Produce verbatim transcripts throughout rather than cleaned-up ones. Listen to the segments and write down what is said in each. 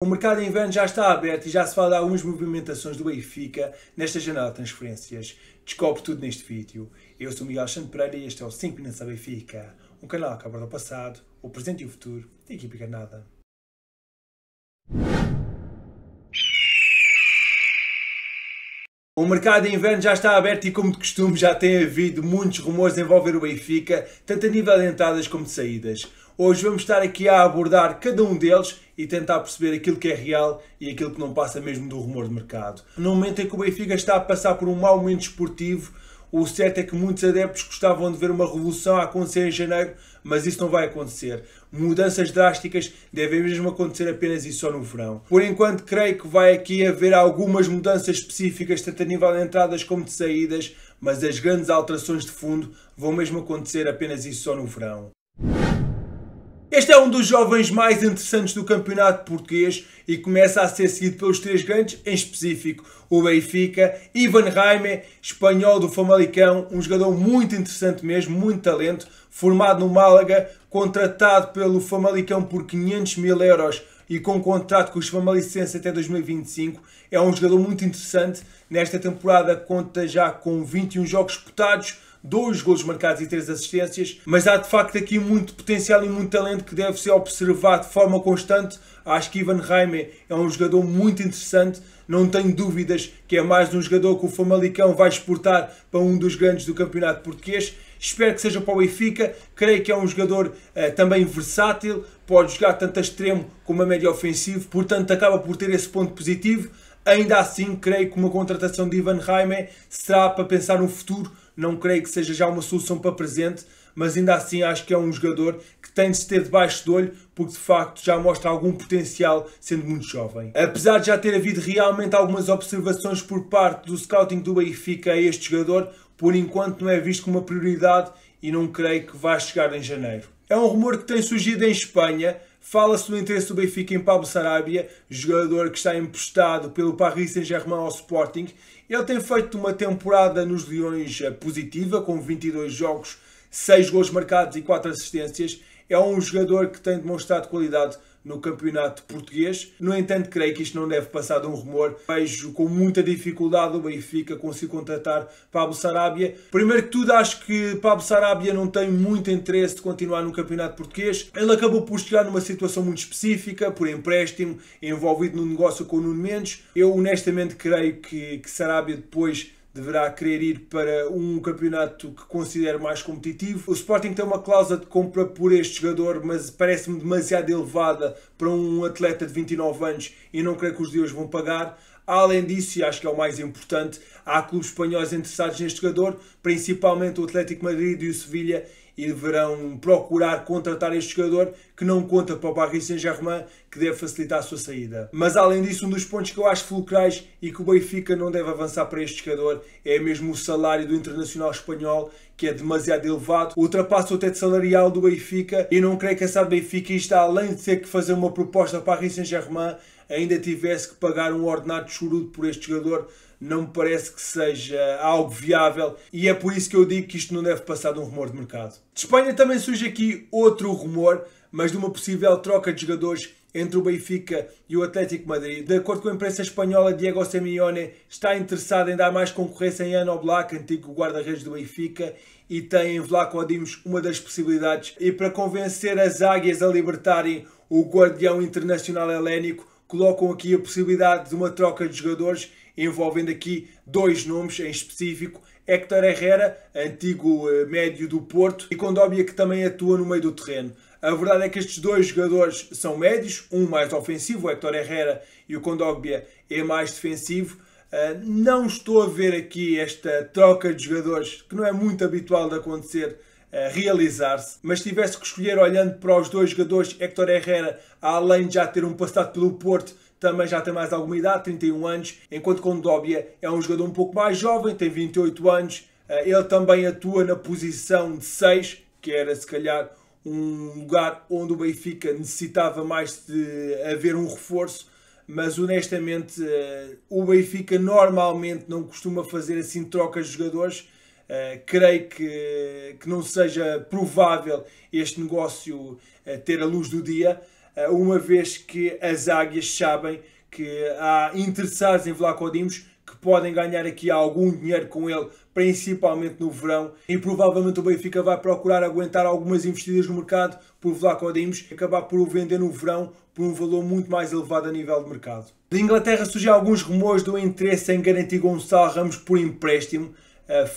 O mercado em inverno já está aberto e já se fala de algumas movimentações do Benfica nesta janela de transferências. Descobre tudo neste vídeo. Eu sou o Miguel Xande Pereira e este é o cinco minutos à Benfica, um canal que aborda o passado, o presente e o futuro da equipa encarnada. O mercado de inverno já está aberto e, como de costume, já tem havido muitos rumores envolver o Benfica, tanto a nível de entradas como de saídas. Hoje vamos estar aqui a abordar cada um deles e tentar perceber aquilo que é real e aquilo que não passa mesmo do rumor de mercado. No momento em que o Benfica está a passar por um mau momento esportivo, o certo é que muitos adeptos gostavam de ver uma revolução a acontecer em janeiro, mas isso não vai acontecer. Mudanças drásticas devem mesmo acontecer apenas e só no verão. Por enquanto, creio que vai aqui haver algumas mudanças específicas, tanto a nível de entradas como de saídas, mas as grandes alterações de fundo vão mesmo acontecer apenas e só no verão. Este é um dos jovens mais interessantes do campeonato português e começa a ser seguido pelos três grandes, em específico o Benfica. Ivan Jaime, espanhol do Famalicão, um jogador muito interessante mesmo, muito talento, formado no Málaga, contratado pelo Famalicão por quinhentos mil euros e com um contrato com os famalicenses até dois mil e vinte e cinco. É um jogador muito interessante. Nesta temporada conta já com vinte e um jogos disputados, dois golos marcados e três assistências, mas há de facto aqui muito potencial e muito talento que deve ser observado de forma constante. Acho que Ivan Jaime é um jogador muito interessante, não tenho dúvidas que é mais um jogador que o Famalicão vai exportar para um dos grandes do campeonato português. Espero que seja para o Benfica, creio que é um jogador uh, também versátil, pode jogar tanto a extremo como a médio ofensivo, portanto acaba por ter esse ponto positivo. Ainda assim, creio que uma contratação de Ivan Jaime será para pensar no futuro. Não creio que seja já uma solução para presente, mas ainda assim acho que é um jogador que tem de se ter debaixo de olho, porque de facto já mostra algum potencial sendo muito jovem. Apesar de já ter havido realmente algumas observações por parte do scouting do Benfica a este jogador, por enquanto não é visto como uma prioridade e não creio que vá chegar em janeiro. É um rumor que tem surgido em Espanha. Fala-se do interesse do Benfica em Pablo Sarabia, jogador que está emprestado pelo Paris Saint-Germain ao Sporting. Ele tem feito uma temporada nos Leões positiva, com vinte e dois jogos, seis golos marcados e quatro assistências. É um jogador que tem demonstrado qualidade no campeonato português. No entanto, creio que isto não deve passar de um rumor. Vejo com muita dificuldade o Benfica conseguir contratar Pablo Sarabia. Primeiro que tudo, acho que Pablo Sarabia não tem muito interesse de continuar no campeonato português. Ele acabou por chegar numa situação muito específica, por empréstimo, envolvido no negócio com o Nuno Mendes. Eu honestamente creio que, que Sarabia depois deverá querer ir para um campeonato que considero mais competitivo. O Sporting tem uma cláusula de compra por este jogador, mas parece-me demasiado elevada para um atleta de vinte e nove anos e não creio que os Leões vão pagar. Além disso, e acho que é o mais importante, há clubes espanhóis interessados neste jogador, principalmente o Atlético de Madrid e o Sevilha, e deverão procurar contratar este jogador, que não conta para o Paris Saint-Germain, que deve facilitar a sua saída. Mas além disso, um dos pontos que eu acho fulcrais e que o Benfica não deve avançar para este jogador é mesmo o salário do internacional espanhol, que é demasiado elevado, ultrapassa o teto salarial do Benfica, e não creio que a S A D Benfica, isto além de ter que fazer uma proposta para o Paris Saint-Germain, ainda tivesse que pagar um ordenado de chorudo por este jogador. Não me parece que seja algo viável e é por isso que eu digo que isto não deve passar de um rumor de mercado. De Espanha também surge aqui outro rumor, mas de uma possível troca de jogadores entre o Benfica e o Atlético de Madrid. De acordo com a imprensa espanhola, Diego Simeone está interessado em dar mais concorrência em Anoblac, antigo guarda-redes do Benfica, e tem em Vlachodimos uma das possibilidades. E para convencer as águias a libertarem o guardião internacional helénico, colocam aqui a possibilidade de uma troca de jogadores, envolvendo aqui dois nomes em específico: Hector Herrera, antigo médio do Porto, e Kondogbia, que também atua no meio do terreno. A verdade é que estes dois jogadores são médios, um mais ofensivo, o Hector Herrera, e o Kondogbia é mais defensivo. Não estou a ver aqui esta troca de jogadores, que não é muito habitual de acontecer, a realizar-se, mas se tivesse que escolher olhando para os dois jogadores, Hector Herrera, além de já ter um passado pelo Porto, também já tem mais alguma idade, trinta e um anos, enquanto Kondogbia é um jogador um pouco mais jovem, tem vinte e oito anos, ele também atua na posição de seis, que era se calhar um lugar onde o Benfica necessitava mais de haver um reforço, mas honestamente o Benfica normalmente não costuma fazer assim trocas de jogadores. Uh, creio que, que não seja provável este negócio uh, ter a luz do dia. uma vez que as águias sabem que há interessados em Vlachodimos que podem ganhar aqui algum dinheiro com ele, principalmente no verão, e provavelmente o Benfica vai procurar aguentar algumas investidas no mercado por Vlachodimos e acabar por o vender no verão por um valor muito mais elevado a nível de mercado. De Inglaterra surgem alguns rumores do interesse em garantir Gonçalo Ramos por empréstimo.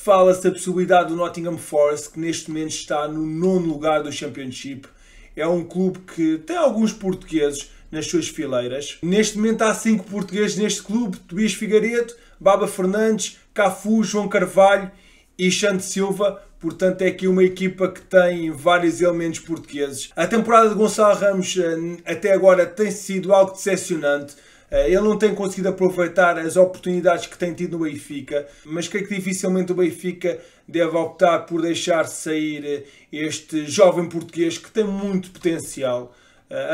Fala-se da possibilidade do Nottingham Forest, que neste momento está no nono lugar do Championship. É um clube que tem alguns portugueses nas suas fileiras. Neste momento há cinco portugueses neste clube: Tobias Figueiredo, Baba Fernandes, Cafu, João Carvalho e Xande Silva. Portanto, é aqui uma equipa que tem vários elementos portugueses. A temporada de Gonçalo Ramos até agora tem sido algo decepcionante. Ele não tem conseguido aproveitar as oportunidades que tem tido no Benfica, mas creio que dificilmente o Benfica deve optar por deixar sair este jovem português que tem muito potencial.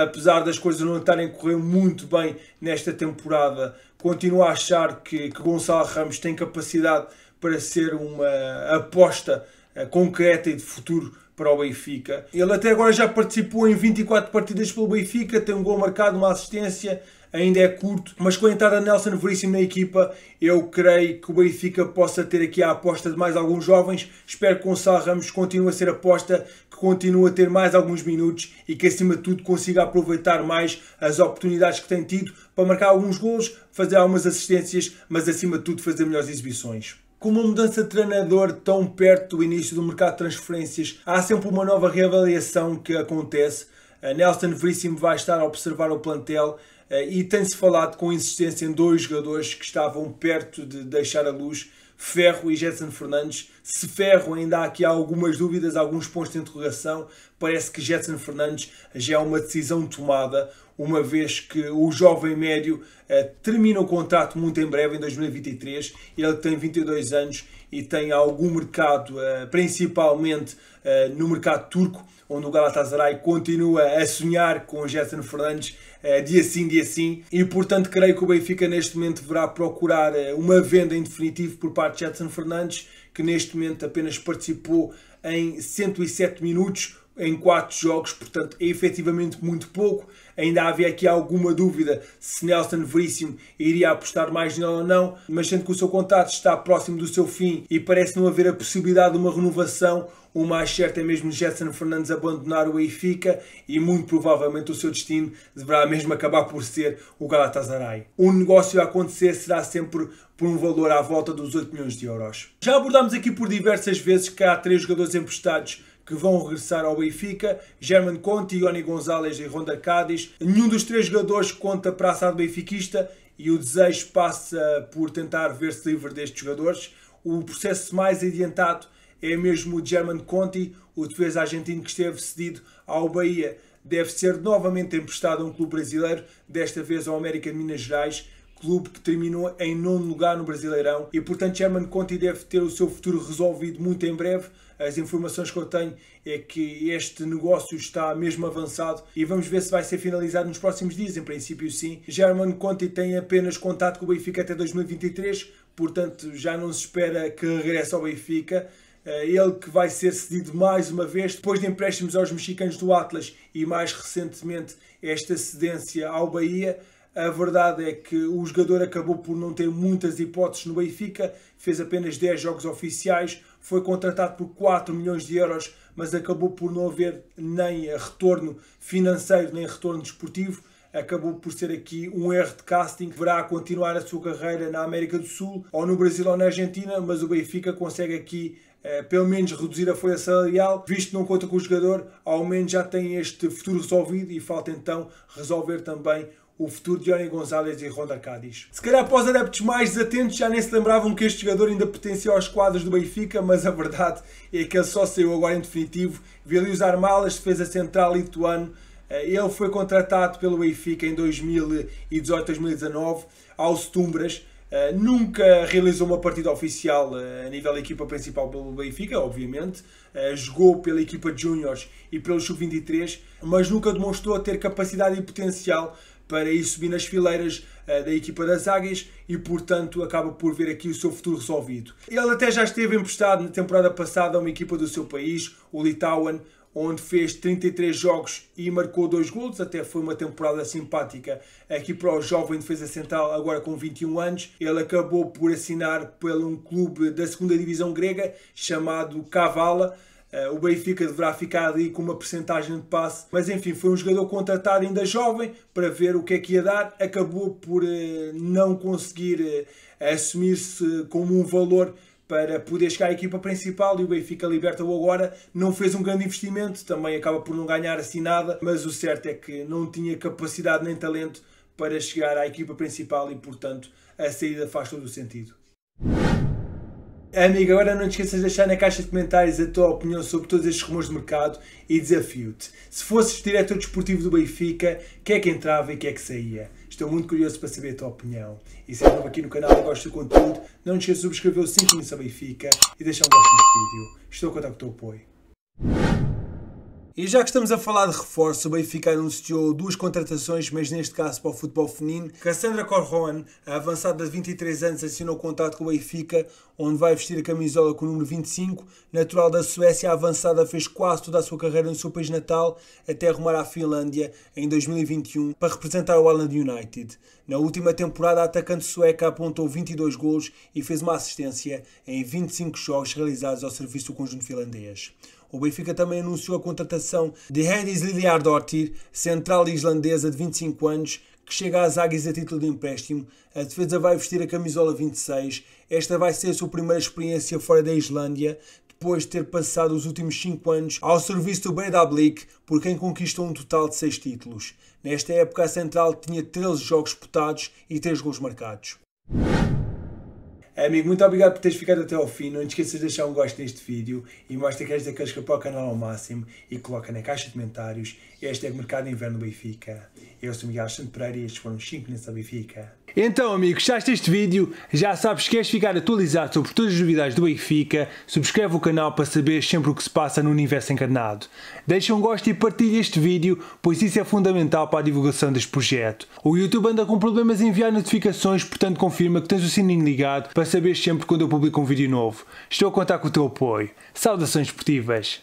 Apesar das coisas não estarem a correr muito bem nesta temporada, continuo a achar que, que Gonçalo Ramos tem capacidade para ser uma aposta concreta e de futuro para o Benfica. Ele até agora já participou em vinte e quatro partidas pelo Benfica, tem um gol marcado, uma assistência, ainda é curto, mas com a entrada de Nelson Veríssimo na equipa, eu creio que o Benfica possa ter aqui a aposta de mais alguns jovens. Espero que Gonçalo Ramos continue a ser aposta, que continue a ter mais alguns minutos e que acima de tudo consiga aproveitar mais as oportunidades que tem tido para marcar alguns golos, fazer algumas assistências, mas acima de tudo fazer melhores exibições. Com uma mudança de treinador tão perto do início do mercado de transferências, há sempre uma nova reavaliação que acontece. Nelson Veríssimo vai estar a observar o plantel e tem-se falado com insistência em dois jogadores que estavam perto de deixar a luz, Ferro e Gedson Fernandes. Se Ferro ainda há aqui algumas dúvidas, alguns pontos de interrogação, parece que Gedson Fernandes já é uma decisão tomada, uma vez que o jovem médio eh, termina o contrato muito em breve, em dois mil e vinte e três. Ele tem vinte e dois anos e tem algum mercado, eh, principalmente eh, no mercado turco, onde o Galatasaray continua a sonhar com o Gedson Fernandes eh, dia sim, dia sim. E, portanto, creio que o Benfica neste momento deverá procurar eh, uma venda em definitivo por parte de Gedson Fernandes, que neste momento apenas participou em cento e sete minutos em quatro jogos, portanto é efetivamente muito pouco. Ainda havia aqui alguma dúvida se Nelson Veríssimo iria apostar mais nele ou não, mas sendo que o seu contrato está próximo do seu fim e parece não haver a possibilidade de uma renovação, o mais certo é mesmo Gedson Fernandes abandonar o Benfica e muito provavelmente o seu destino deverá mesmo acabar por ser o Galatasaray. O negócio a acontecer será sempre por um valor à volta dos oito milhões de euros. Já abordámos aqui por diversas vezes que há três jogadores emprestados que vão regressar ao Benfica: Germán Conti, Ioni Gonzalez e Ronda Cádiz. Nenhum dos três jogadores conta para a assado benfiquista e o desejo passa por tentar ver-se livre destes jogadores. O processo mais adiantado é mesmo o Germán Conti, o defesa argentino que esteve cedido ao Bahia. Deve ser novamente emprestado a um clube brasileiro, desta vez ao América de Minas Gerais, clube que terminou em nono lugar no Brasileirão, e portanto Germán Conti deve ter o seu futuro resolvido muito em breve. As informações que eu tenho é que este negócio está mesmo avançado e vamos ver se vai ser finalizado nos próximos dias. Em princípio sim. Germán Conti tem apenas contato com o Benfica até dois mil e vinte e três, portanto já não se espera que regresse ao Benfica. Ele que vai ser cedido mais uma vez, depois de empréstimos aos mexicanos do Atlas e mais recentemente esta cedência ao Bahia. A verdade é que o jogador acabou por não ter muitas hipóteses no Benfica, fez apenas dez jogos oficiais, foi contratado por quatro milhões de euros, mas acabou por não haver nem retorno financeiro, nem retorno desportivo. Acabou por ser aqui um erro de casting. Deverá continuar a sua carreira na América do Sul, ou no Brasil ou na Argentina, mas o Benfica consegue aqui Eh, pelo menos reduzir a folha salarial. Visto que não conta com o jogador, ao menos já tem este futuro resolvido e falta então resolver também o futuro de Ioni Gonzalez e Ronda Cádiz. Se calhar para os adeptos mais desatentos já nem se lembravam que este jogador ainda pertencia aos quadros do Benfica, mas a verdade é que ele só saiu agora em definitivo. Veio usar malas, defesa central lituano. Ele foi contratado pelo Benfica em dois mil e dezoito, dois mil e dezanove ao Stumbras. Uh, nunca realizou uma partida oficial uh, a nível da equipa principal pelo Benfica, obviamente. Uh, jogou pela equipa de Júniores e pelo sub vinte e três, mas nunca demonstrou ter capacidade e potencial para ir subir nas fileiras uh, da equipa das Águias e, portanto, acaba por ver aqui o seu futuro resolvido. Ele até já esteve emprestado na temporada passada a uma equipa do seu país, o Litauen, onde fez trinta e três jogos e marcou dois golos, até foi uma temporada simpática aqui para o jovem defesa central, agora com vinte e um anos. Ele acabou por assinar por um clube da segunda divisão grega chamado Kavala. O Benfica deverá ficar ali com uma percentagem de passe, mas enfim, foi um jogador contratado ainda jovem para ver o que é que ia dar, acabou por não conseguir assumir-se como um valor para poder chegar à equipa principal, e o Benfica liberta-o agora. Não fez um grande investimento, também acaba por não ganhar assim nada, mas o certo é que não tinha capacidade nem talento para chegar à equipa principal e, portanto, a saída faz todo o sentido. Amigo, agora não te esqueças de deixar na caixa de comentários a tua opinião sobre todos estes rumores de mercado e desafio-te. Se fosses diretor desportivo do Benfica, que é que entrava e que é que saía? Estou muito curioso para saber a tua opinião. E se és novo aqui no canal e gostas do conteúdo, não te esqueças de subscrever o cinco minutos à Benfica e deixar um gosto neste vídeo. Estou a contar com o teu apoio. E já que estamos a falar de reforço, o Benfica anunciou duas contratações, mas neste caso para o futebol feminino. Cassandra Corroan, a avançada de vinte e três anos, assinou o contrato com o Benfica, onde vai vestir a camisola com o número vinte e cinco. Natural da Suécia, a avançada fez quase toda a sua carreira no seu país natal, até arrumar à Finlândia em dois mil e vinte e um para representar o Åland United. Na última temporada, a atacante sueca apontou vinte e dois golos e fez uma assistência em vinte e cinco jogos realizados ao serviço do conjunto finlandês. O Benfica também anunciou a contratação de Hediz Liljardóttir, central islandesa de vinte e cinco anos, que chega às Águias a título de empréstimo. A defesa vai vestir a camisola vinte e seis. Esta vai ser a sua primeira experiência fora da Islândia, depois de ter passado os últimos cinco anos ao serviço do Breiðablik, por quem conquistou um total de seis títulos. Nesta época, a central tinha treze jogos disputados e três golos marcados. Amigo, muito obrigado por teres ficado até ao fim. Não te esqueças de deixar um gosto neste vídeo e mostra que és daqueles que apoiam o canal ao máximo e coloca na caixa de comentários. Este é o Mercado Inverno Benfica. Eu sou Miguel Xande Pereira e estes foram os cinco minutos à Benfica. Então, amigo, gostaste deste vídeo? Já sabes que queres ficar atualizado sobre todas as novidades do Benfica? Subscreve o canal para saber sempre o que se passa no universo encarnado. Deixa um gosto e partilha este vídeo, pois isso é fundamental para a divulgação deste projeto. O YouTube anda com problemas em enviar notificações, portanto confirma que tens o sininho ligado para saber sempre quando eu publico um vídeo novo. Estou a contar com o teu apoio. Saudações esportivas!